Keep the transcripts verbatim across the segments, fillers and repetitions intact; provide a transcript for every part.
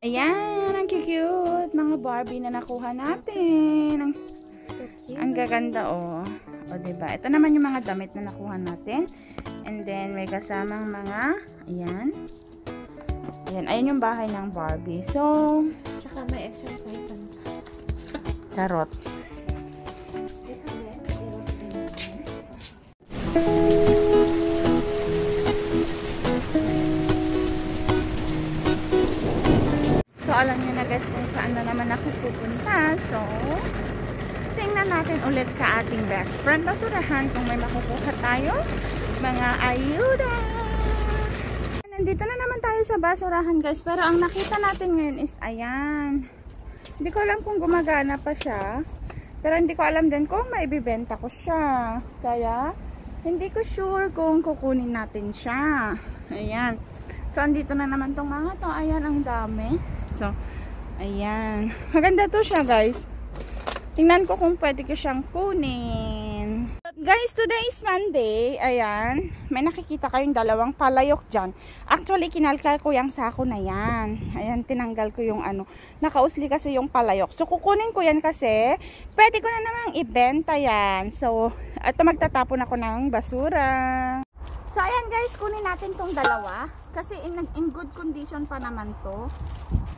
Ayan, ang cute, mga Barbie na nakuha natin. Ang, so ang gaganda, oh. O, diba? Ito naman yung mga damit na nakuha natin. And then, may kasamang mga, ayan. Ayan, ayan yung bahay ng Barbie. So, tsaka may exercise. Charot. So, alam nyo na guys kung saan na naman ako pupunta. So, tingnan natin ulit sa ating best friend basurahan kung may makukuha tayo mga ayuda. Nandito na naman tayo sa basurahan guys, pero ang nakita natin ngayon is ayan. Hindi ko alam kung gumagana pa siya, pero hindi ko alam din kung maibibenta ko siya, kaya hindi ko sure kung kukunin natin siya. Ayan, so andito na naman tong mga to. Ayan, ang dami. So ayan, maganda to siya guys. Tingnan ko kung pwede ko siyang kunin. But guys, today is Monday. Ayan, may nakikita kayong dalawang palayok dyan. Actually, kinalkal ko yung sako na yan. Ayan, tinanggal ko yung ano, nakausli kasi yung palayok. So kukunin ko yan kasi pwede ko na namang ibenta yan. So ito, magtatapon ako ng basura. So ayan guys, kunin natin tong dalawa kasi in, in good condition pa naman to.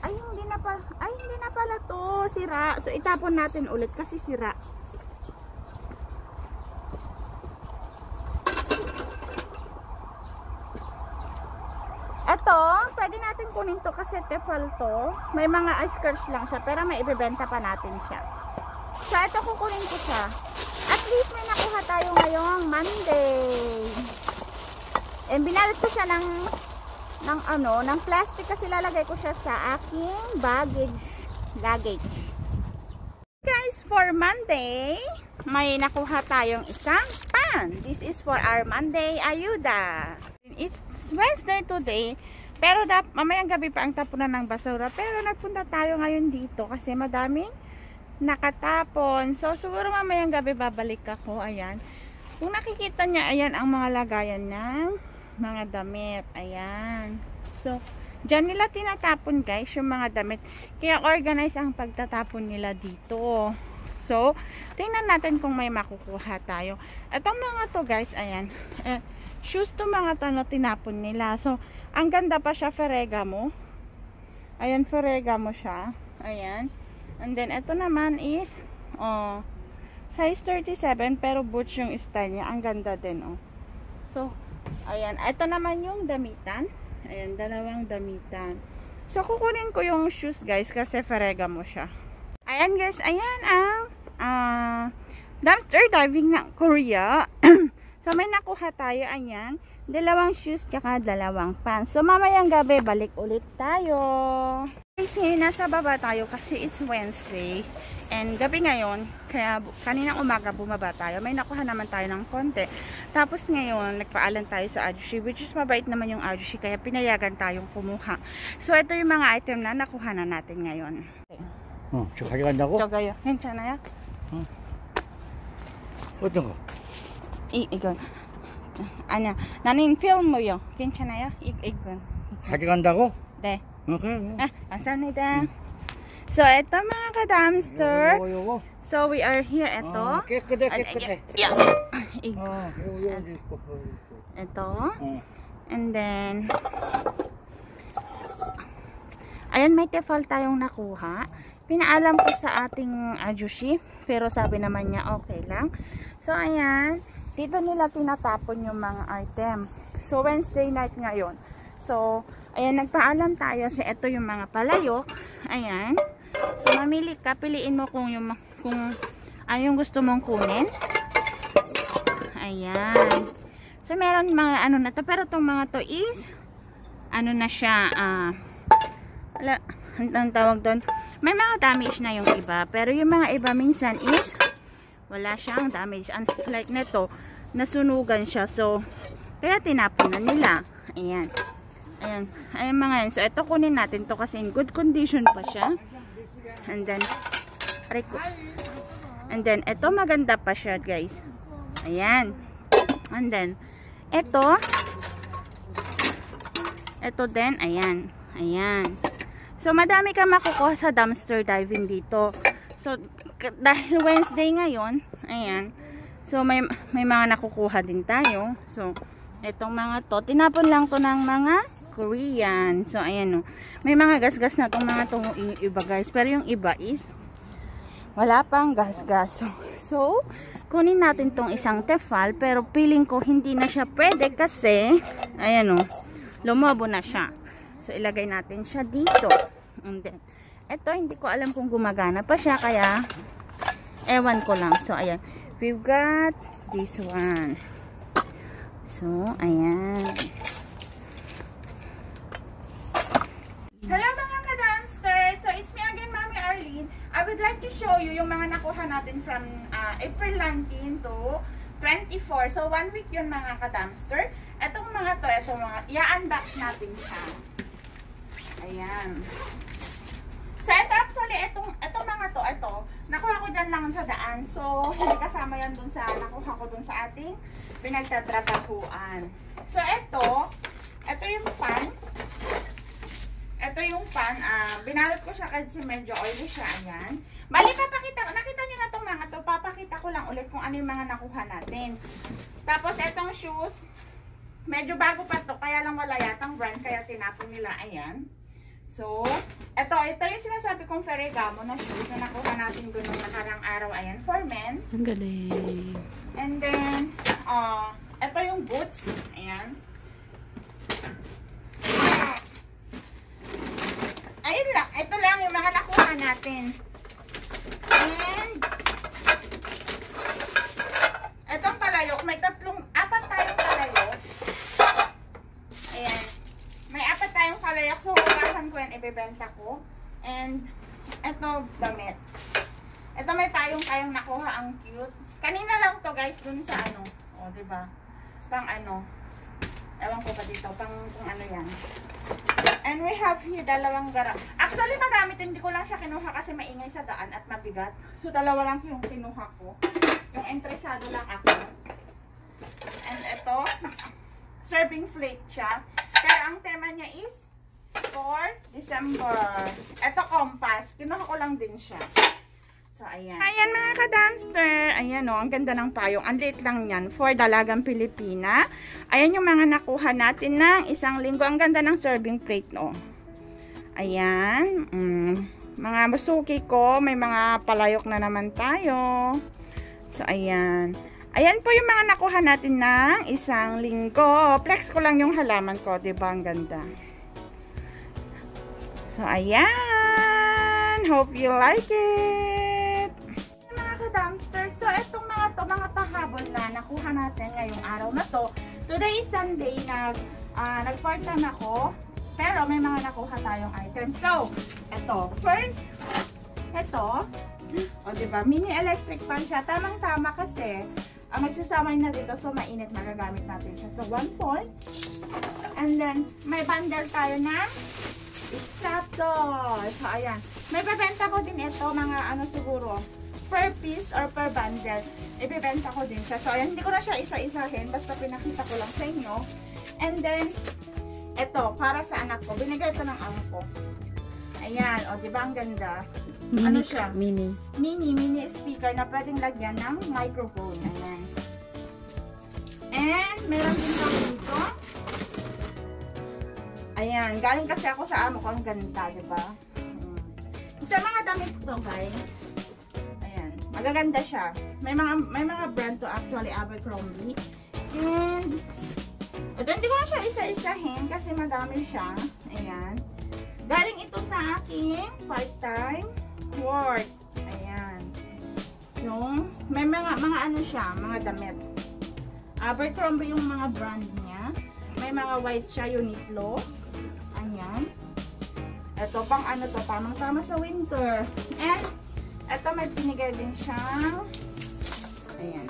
Ay, hindi na pala, ay, hindi na pala to, sira. So itapon natin ulit kasi sira. Ito, pwede natin kunin to kasi tefal to. May mga ice curls lang siya, pero may ibibenta pa natin siya. So, ito kukunin ko siya. At least may nakuha tayo ngayong Monday. And binalot ko siya ng, ng ano, ng plastic kasi lalagay ko siya sa aking baggage. Luggage. Guys, for Monday, may nakuha tayong isang pan. This is for our Monday ayuda. It's Wednesday today, pero da, mamayang gabi pa ang tapunan ng basura, pero nagpunta tayo ngayon dito kasi madaming nakatapon. So siguro mamayang gabi babalik ako. Ayan, kung nakikita niya, ayan ang mga lagayan ng mga damit. Ayan, so dyan nila tinatapon guys yung mga damit, kaya organize ang pagtatapon nila dito. So tingnan natin kung may makukuha tayo. Itong mga to guys, ayan, eh, shoes to mga tano tinapon nila. So ang ganda pa siya, Ferragamo. Ayan, Ferragamo siya. Ayan. And then ito naman is oh, size thirty-seven, pero boots yung style niya. Ang ganda din, oh. So ayan, ito naman yung damitan. Ayan, dalawang damitan. So kukunin ko yung shoes guys kasi Ferragamo siya. Ayan guys, ayan ang uh, dumpster diving ng Korea. So may nakuha tayo, ayan, dalawang shoes tsaka dalawang pants. So mamayang gabi balik ulit tayo. Guys, nasa baba tayo kasi it's Wednesday and gabi ngayon, kaya kaninang umaga bumaba tayo. May nakuha naman tayo ng konti. Tapos ngayon nagpaalan tayo sa Ajusshi, which is mabait naman yung Ajusshi, kaya pinayagan tayong kumuha. So ito yung mga item na nakuha na natin ngayon. Oh, tsaka ganda ko. Tsaka yun, hensya na yan. Hmm. Otong ko. Iigon. Ano, nanin film mo yo. Kinsa na yo? Iigon. Kaganda ko? De. Okay. Ah, asan nita? So, eto mga ka-dumpster. So, we are here eto. Okay, okay, okay. Yeah. Iigon. Eto. And then ayan, may tefal tayong nakuha. Pinaalam ko sa ating Ajusshi, pero sabi naman niya okay lang. So ayan, dito nila tinatapon yung mga item. So Wednesday night ngayon. So ayan, nagpaalam tayo. So ito yung mga palayok. Ayan. So mamili ka, piliin mo kung yung kung ano yung gusto mong kunin. Ayan. So meron mga ano na to, pero tong mga to is ano na siya, ah, wala, ang tawag doon. May mga damage na yung iba, pero yung mga iba minsan is wala siyang damage. Unlike nito, nasunugan siya. So kaya tinapon na nila. Ayan. Ayan. Ayan mga yan. So ito kunin natin to kasi in good condition pa siya. And then And then ito maganda pa siya, guys. Ayan. And then ito Ito din, ayan. Ayan. So madami kang makukuha sa dumpster diving dito. So dahil Wednesday ngayon, ayan. So may may mga nakukuha din tayo. So itong mga to, tinapon lang to ng mga Korean. So ayan oh. May mga gasgas na tong mga tong iba guys, pero yung iba is wala pang gasgas. So, so kunin natin tong isang tefal, pero feeling ko hindi na siya pwede kasi ayan oh, lumobo na siya. So ilagay natin siya dito. And then ito, hindi ko alam kung gumagana pa siya kaya ewan ko lang. So ayan, we've got this one. So ayan. Hello mga ka-dumpsters! So it's me again, Mommy Arlene. I would like to show you yung mga nakuha natin from uh, April nineteen to twenty-four. So one week yun mga ka-dumpster. Etong mga to, etong mga, i-unbox natin siya. Ayan. So ito actually, etong, etong mga to, ito, nakuha ko dyan lang sa daan. So hindi kasama yan dun sa, nakuha ko dun sa ating pinagtatrabahuan. So ito, ito yung pan. Ito yung pan, uh, binalot ko siya kasi medyo oily siya, ayan. Bali, papakita ko, nakita nyo na itong mga to, papakita ko lang ulit kung ano yung mga nakuha natin. Tapos, itong shoes, medyo bago pa to, kaya lang wala yatang brand, kaya tinapon nila, ayan. So, ito, ito yung sinasabi kong Ferragamo na shoes na nakuha natin doon ng nakarang araw, ayan, for men. Ang galing. And then, uh, ito yung boots, ayan. Ayun lang. Ito lang yung mga nakuha natin. And etong palayok. May tatlong, apat tayong palayok. Ayan. May apat tayong palayok. So, ukasan ko yan. Ibebenta ko. And eto, damit. Ito may payong-payong nakuha. Ang cute. Kanina lang to guys. Dun sa ano. O, diba? Pang ano. Ewan ko pa dito. Pang kung ano yan. And we have here dalawang gara. Actually, madami ito. Hindi ko lang siya kinuha kasi maingay sa daan at mabigat. So, dalawa lang yung kinuha ko. Yung entresado lang ako. And ito, serving plate siya. Pero ang tema niya is for December. Ito, compass. Kinuha ko lang din siya. So, ayan. Ayan mga ka-dumpster. Ayan o, oh, ang ganda ng payong. Ang late lang yan for Dalagang Pilipina. Ayan yung mga nakuha natin ng isang linggo. Ang ganda ng serving plate o. Oh. Ayan. Mm. Mga masuki ko. May mga palayok na naman tayo. So, ayan. Ayan po yung mga nakuha natin ng isang linggo. Flex ko lang yung halaman ko. Diba? Ang ganda. So, ayan. Hope you like it. Dumpster. So, etong mga to, mga pahabol na nakuha natin ngayong araw na to. Today is Sunday, nag, uh, nag-part time ako, pero may mga nakuha tayong items. So, eto. First, eto. O, diba? Mini electric fan siya. Tamang-tama kasi, uh, magsasamay na dito. So, mainit, magagamit natin siya. So, one point. And then, may bundle tayo na Staples. So, ayan. May babenta ko din ito, mga ano siguro, per piece or per bundle. Ibibenta ko din siya. So, ayan, hindi ko na siya isa-isahin. Basta pinakita ko lang sa inyo. And then, eto, para sa anak ko. Binigay ito ng amo ko. Ayan, o, diba ang ganda? Mini, ano siya? Mini. Mini, mini speaker na pwedeng lagyan ng microphone. Ayan. And, meron din ako dito. Ayan, galing kasi ako sa amo ko. Ang ganda, diba? Isa mga damit ito, guys. Magaganda siya. May mga may mga brand to actually, Abercrombie. And ito, hindi ko na siya isa-isahin kasi madami siya. Ayan. Galing ito sa aking part-time work. Ayan. So, may mga mga ano siya, mga damit. Abercrombie yung mga brand niya. May mga white siya, Uniqlo. Ayan. Ito pang ano to, pang tama sa winter. And ito may pinigay din siya. Ayan.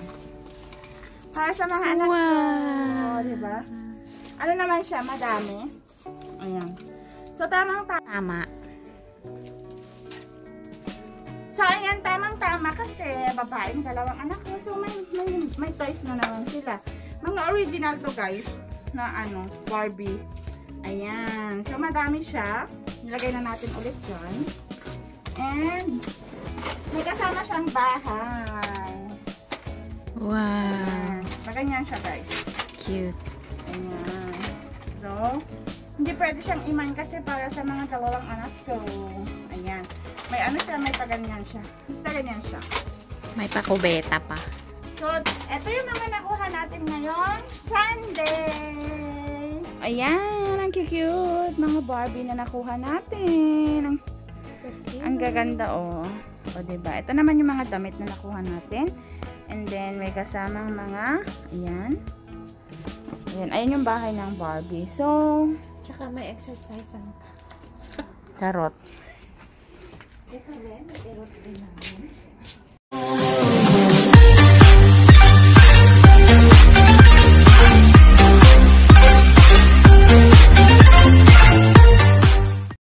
Para sa mga anak ko. Wow. Diba? Ano naman siya? Madami. Ayan. So, tamang-tama. Tama. So, ayan. Tamang-tama kasi babae ng dalawang anak ko. So, may, may, may toys na naman sila. Mga original to guys. Na ano, Barbie. Ayan. So, madami siya. Nilagay na natin ulit dyan. And may kasama siyang bahay. Wow. Maganyan siya, guys. Cute. Ayan. So, hindi pwede siyang iman kasi para sa mga dalawang anak ko. Ayan. May ano siya, may paganyan siya. Basta ganyan siya. May pakubeta pa. So, eto yung mga nakuha natin ngayon. Sunday! Ayan, ang cute-cute. Mga Barbie na nakuha natin. Ang, ang gaganda, oh. O, diba? Ito naman yung mga damit na nakuha natin. And then, may kasamang mga, ayan. Ayan, ayan yung bahay ng Barbie. So, tsaka may exercise ang karot. Ito rin, may karot din namin.